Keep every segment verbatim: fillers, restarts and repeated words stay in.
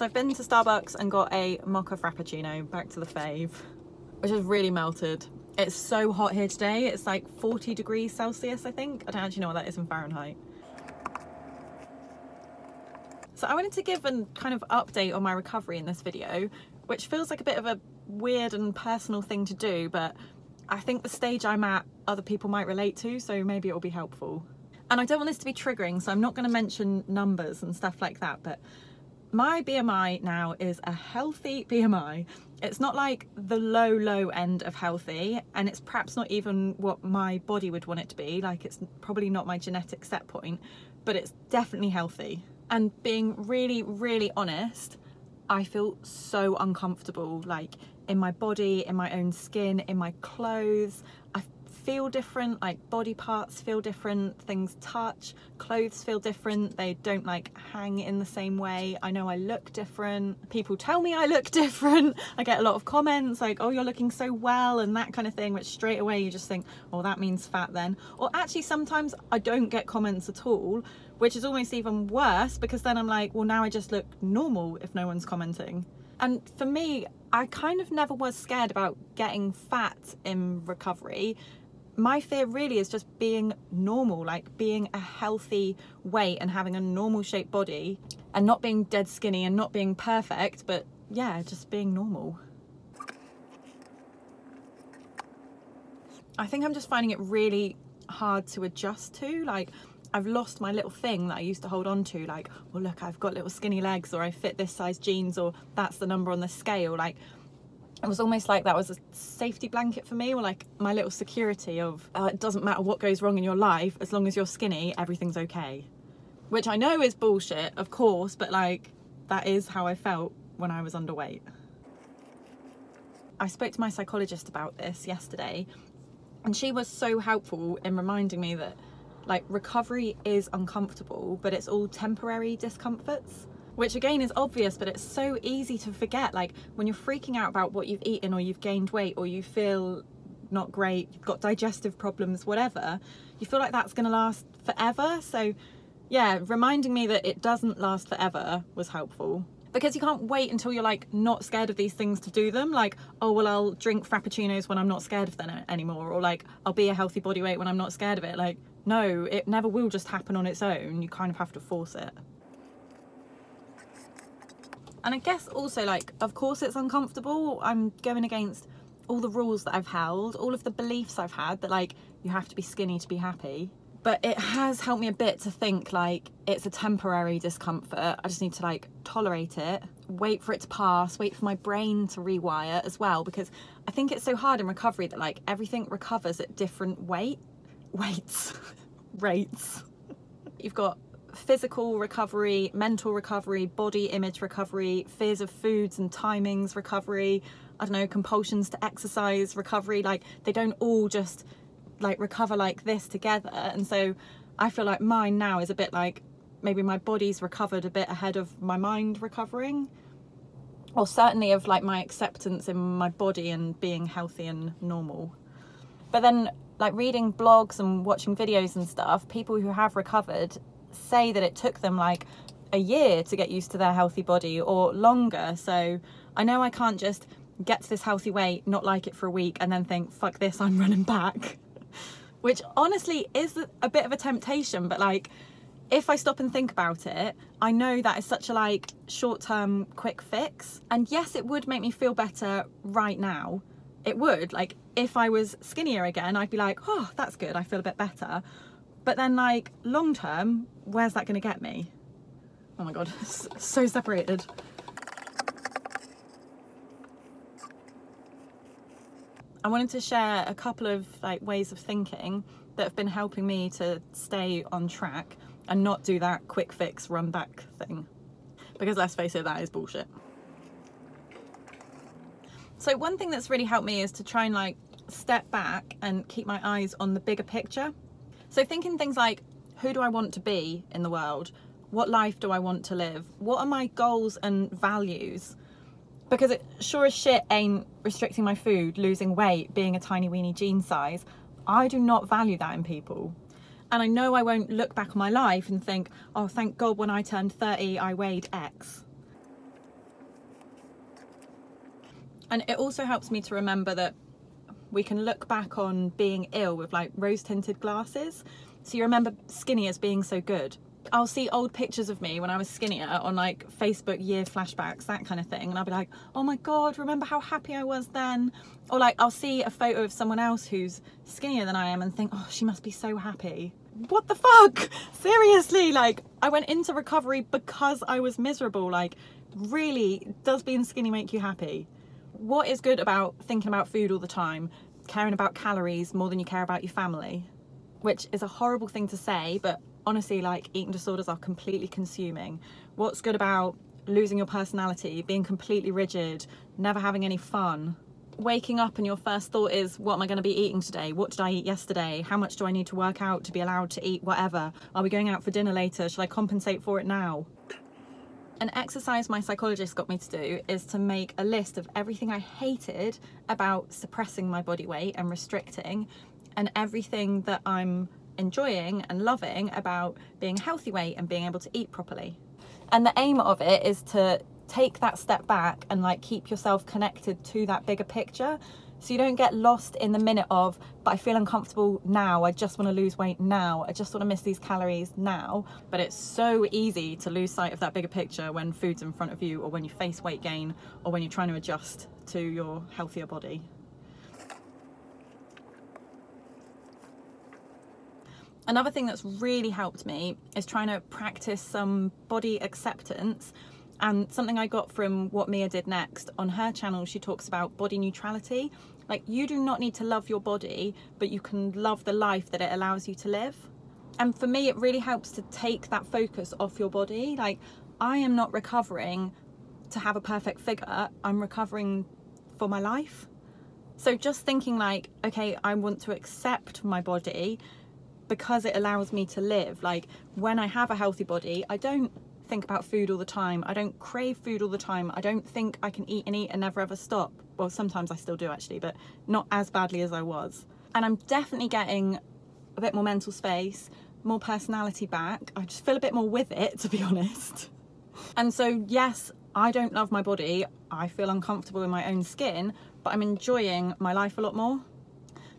So I've been to Starbucks and got a mocha frappuccino, back to the fave, which has really melted. It's so hot here today. It's like forty degrees Celsius, I think. I don't actually know what that is in Fahrenheit. So I wanted to give a kind of update on my recovery in this video, which feels like a bit of a weird and personal thing to do, but I think the stage I'm at, other people might relate to, so maybe it'll be helpful. And I don't want this to be triggering, so I'm not going to mention numbers and stuff like that, but my B M I now is a healthy B M I. It's not like the low, low end of healthy, and it's perhaps not even what my body would want it to be. Like, it's probably not my genetic set point, but it's definitely healthy. And being really, really honest, I feel so uncomfortable, like in my body, in my own skin, in my clothes. I feel different, like body parts feel different, things touch, clothes feel different, they don't like hang in the same way. I know I look different, people tell me I look different. I get a lot of comments like, oh, you're looking so well and that kind of thing, which straight away you just think, oh, that means fat then. Or actually sometimes I don't get comments at all, which is almost even worse, because then I'm like, well, now I just look normal if no one's commenting. And for me, I kind of never was scared about getting fat in recovery. My fear really is just being normal, like being a healthy weight and having a normal shaped body and not being dead skinny and not being perfect, but yeah, just being normal. I think I'm just finding it really hard to adjust to, like, I've lost my little thing that I used to hold on to, like, well, look, I've got little skinny legs, or I fit this size jeans, or that's the number on the scale. Like, it was almost like that was a safety blanket for me, or like my little security of uh, it doesn't matter what goes wrong in your life, as long as you're skinny, everything's okay. Which I know is bullshit, of course, but like, that is how I felt when I was underweight. I spoke to my psychologist about this yesterday, and she was so helpful in reminding me that, like, recovery is uncomfortable, but it's all temporary discomforts, which again is obvious, but it's so easy to forget. Like, when you're freaking out about what you've eaten, or you've gained weight, or you feel not great, you've got digestive problems, whatever, you feel like that's gonna last forever. So yeah, reminding me that it doesn't last forever was helpful, because you can't wait until you're like not scared of these things to do them. Like, oh, well, I'll drink frappuccinos when I'm not scared of them anymore, or like, I'll be a healthy body weight when I'm not scared of it. Like, no, it never will just happen on its own. You kind of have to force it. And I guess also, like, of course it's uncomfortable. I'm going against all the rules that I've held, all of the beliefs I've had that, like, you have to be skinny to be happy. But it has helped me a bit to think, like, it's a temporary discomfort. I just need to, like, tolerate it, wait for it to pass, wait for my brain to rewire as well, because I think it's so hard in recovery that, like, everything recovers at different weight. weights rates You've got physical recovery, mental recovery, body image recovery, fears of foods and timings recovery, I don't know, compulsions to exercise recovery. Like, they don't all just like recover like this together. And so I feel like mine now is a bit like, maybe my body's recovered a bit ahead of my mind recovering, or certainly of like my acceptance in my body and being healthy and normal. But then, like, reading blogs and watching videos and stuff, people who have recovered say that it took them like a year to get used to their healthy body, or longer. So I know I can't just get to this healthy weight, not like it for a week, and then think, fuck this, I'm running back. Which honestly is a bit of a temptation, but like, if I stop and think about it, I know that is such a like short-term quick fix. And yes, it would make me feel better right now. It would, like, if I was skinnier again, I'd be like, oh, that's good, I feel a bit better. But then, like, long term, where's that gonna get me? Oh my God, so separated. I wanted to share a couple of like ways of thinking that have been helping me to stay on track and not do that quick fix run back thing, because let's face it, that is bullshit. So one thing that's really helped me is to try and like step back and keep my eyes on the bigger picture. So thinking things like, who do I want to be in the world? What life do I want to live? What are my goals and values? Because it sure as shit ain't restricting my food, losing weight, being a tiny weeny jean size. I do not value that in people. And I know I won't look back on my life and think, oh, thank God when I turned thirty, I weighed X. And it also helps me to remember that we can look back on being ill with like rose tinted glasses. So you remember skinny as being so good. I'll see old pictures of me when I was skinnier on like Facebook year flashbacks, that kind of thing. And I'll be like, oh my God, remember how happy I was then? Or like, I'll see a photo of someone else who's skinnier than I am and think, oh, she must be so happy. What the fuck? Seriously, like I went into recovery because I was miserable. Like really, does being skinny make you happy? What is good about thinking about food all the time, caring about calories more than you care about your family? Which is a horrible thing to say, but honestly, like eating disorders are completely consuming. What's good about losing your personality, being completely rigid, never having any fun? Waking up and your first thought is, what am I going to be eating today? What did I eat yesterday? How much do I need to work out to be allowed to eat whatever? Are we going out for dinner later? Should I compensate for it now? An exercise my psychologist got me to do is to make a list of everything I hated about suppressing my body weight and restricting, and everything that I'm enjoying and loving about being healthy weight and being able to eat properly. And the aim of it is to take that step back and like keep yourself connected to that bigger picture, so you don't get lost in the minute of, but I feel uncomfortable now, I just want to lose weight now, I just want to miss these calories now. But it's so easy to lose sight of that bigger picture when food's in front of you, or when you face weight gain, or when you're trying to adjust to your healthier body. Another thing that's really helped me is trying to practice some body acceptance, and something I got from What Mia Did Next. On her channel, she talks about body neutrality. Like, you do not need to love your body, but you can love the life that it allows you to live. And for me, it really helps to take that focus off your body. Like, I am not recovering to have a perfect figure, I'm recovering for my life. So just thinking like, okay, I want to accept my body because it allows me to live. Like, when I have a healthy body, I don't think about food all the time, I don't crave food all the time, I don't think I can eat and eat and never ever stop. Well, sometimes I still do actually, but not as badly as I was. And I'm definitely getting a bit more mental space, more personality back. I just feel a bit more with it, to be honest. And so yes, I don't love my body, I feel uncomfortable in my own skin, but I'm enjoying my life a lot more.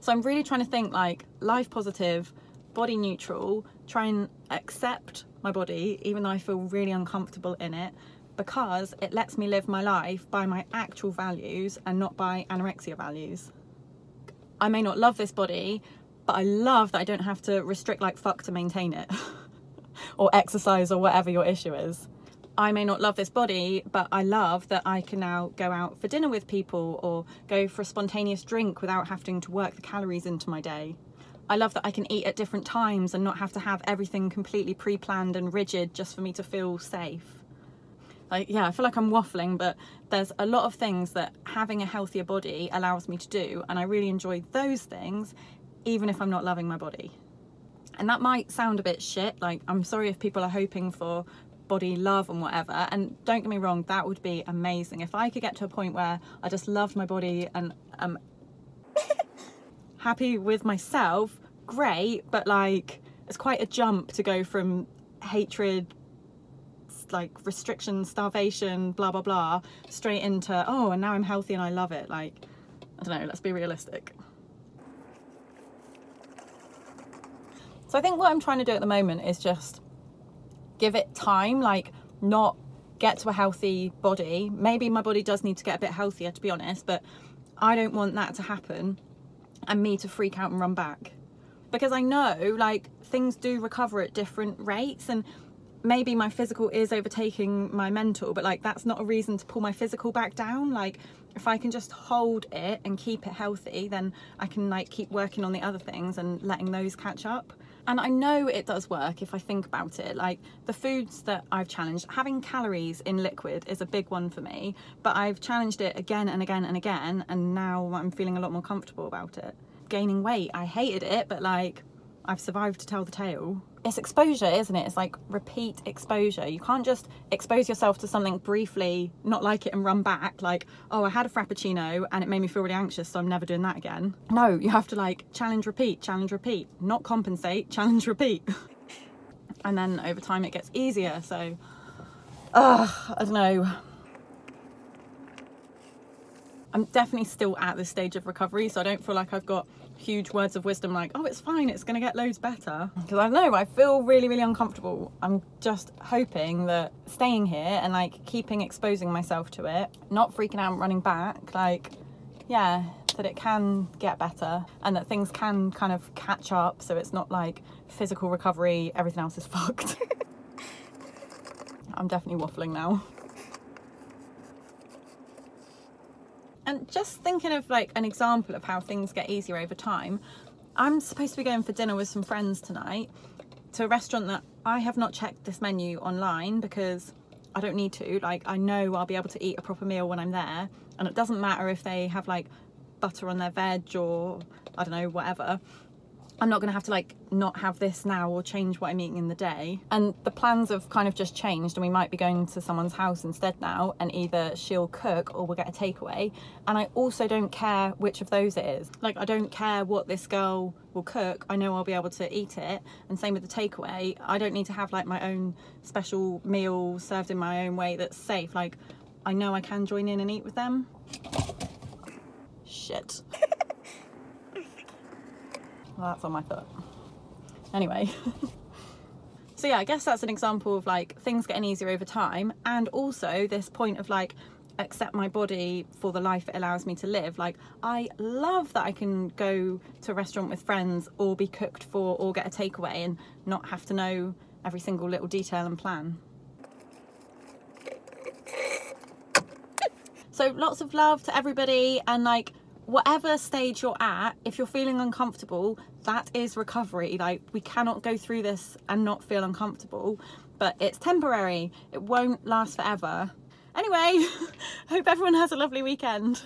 So I'm really trying to think like life positive, body neutral, try and accept my body even though I feel really uncomfortable in it, because it lets me live my life by my actual values and not by anorexia values. I may not love this body, but I love that I don't have to restrict like fuck to maintain it or exercise or whatever your issue is. I may not love this body, but I love that I can now go out for dinner with people or go for a spontaneous drink without having to work the calories into my day. I love that I can eat at different times and not have to have everything completely pre-planned and rigid just for me to feel safe. Like, yeah, I feel like I'm waffling, but there's a lot of things that having a healthier body allows me to do, and I really enjoy those things even if I'm not loving my body. And that might sound a bit shit, like I'm sorry if people are hoping for body love and whatever, and don't get me wrong, that would be amazing. If I could get to a point where I just loved my body and um, happy with myself, great, but like it's quite a jump to go from hatred, like restriction, starvation, blah blah blah, straight into, oh, and now I'm healthy and I love it. Like, I don't know, let's be realistic. So I think what I'm trying to do at the moment is just give it time, like not get to a healthy body. Maybe my body does need to get a bit healthier, to be honest, but I don't want that to happen and me to freak out and run back, because I know like things do recover at different rates, and maybe my physical is overtaking my mental, but like that's not a reason to pull my physical back down. Like if I can just hold it and keep it healthy, then I can like keep working on the other things and letting those catch up. And I know it does work if I think about it. Like the foods that I've challenged, having calories in liquid is a big one for me, but I've challenged it again and again and again, and now I'm feeling a lot more comfortable about it. Gaining weight, I hated it, but like I've survived to tell the tale. It's exposure, isn't it? It's like repeat exposure. You can't just expose yourself to something briefly, not like it and run back. Like, oh, I had a frappuccino and it made me feel really anxious, so I'm never doing that again. No, you have to like challenge, repeat, challenge, repeat, not compensate, challenge, repeat. And then over time it gets easier. So, uh, I don't know. I'm definitely still at this stage of recovery, so I don't feel like I've got huge words of wisdom like, oh, it's fine, it's gonna get loads better. Because I know I feel really, really uncomfortable. I'm just hoping that staying here and like keeping exposing myself to it, not freaking out and running back, like, yeah, that it can get better and that things can kind of catch up, so it's not like physical recovery, everything else is fucked. I'm definitely waffling now. And just thinking of like an example of how things get easier over time, I'm supposed to be going for dinner with some friends tonight to a restaurant that I have not checked this menu online because I don't need to. Like, I know I'll be able to eat a proper meal when I'm there, and it doesn't matter if they have like butter on their veg or I don't know, whatever. I'm not gonna have to like not have this now or change what I'm eating in the day. And the plans have kind of just changed, and we might be going to someone's house instead now, and either she'll cook or we'll get a takeaway. And I also don't care which of those it is. Like, I don't care what this girl will cook, I know I'll be able to eat it. And same with the takeaway, I don't need to have like my own special meal served in my own way that's safe. Like, I know I can join in and eat with them. Shit. Well, that's on my foot. Anyway. So yeah, I guess that's an example of like things getting easier over time, and also this point of like accept my body for the life it allows me to live. Like, I love that I can go to a restaurant with friends or be cooked for or get a takeaway and not have to know every single little detail and plan. So lots of love to everybody, and like whatever stage you're at, if you're feeling uncomfortable, that is recovery. Like, we cannot go through this and not feel uncomfortable, but it's temporary. It won't last forever. Anyway, hope everyone has a lovely weekend.